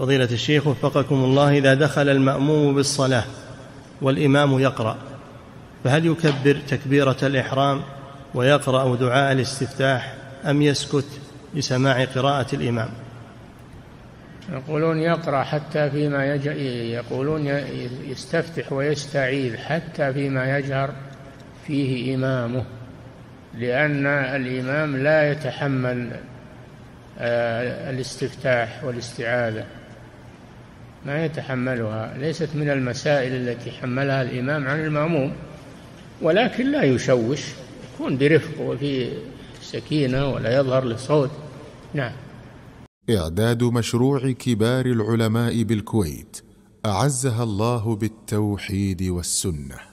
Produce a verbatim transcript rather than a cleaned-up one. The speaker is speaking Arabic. فضيلة الشيخ وفقكم الله، إذا دخل المأموم بالصلاة والإمام يقرأ، فهل يكبر تكبيرة الإحرام ويقرأ دعاء الاستفتاح أم يسكت لسماع قراءة الإمام؟ يقولون يقرأ حتى فيما يجهر، يقولون يستفتح ويستعيذ حتى فيما يجهر فيه إمامه، لأن الإمام لا يتحمل الاستفتاح والاستعاذة، ما يتحملها، ليست من المسائل التي حملها الإمام عن المأموم، ولكن لا يشوش، يكون برفق وفي سكينة ولا يظهر للصوت. نعم. إعداد مشروع كبار العلماء بالكويت أعزها الله بالتوحيد والسنة.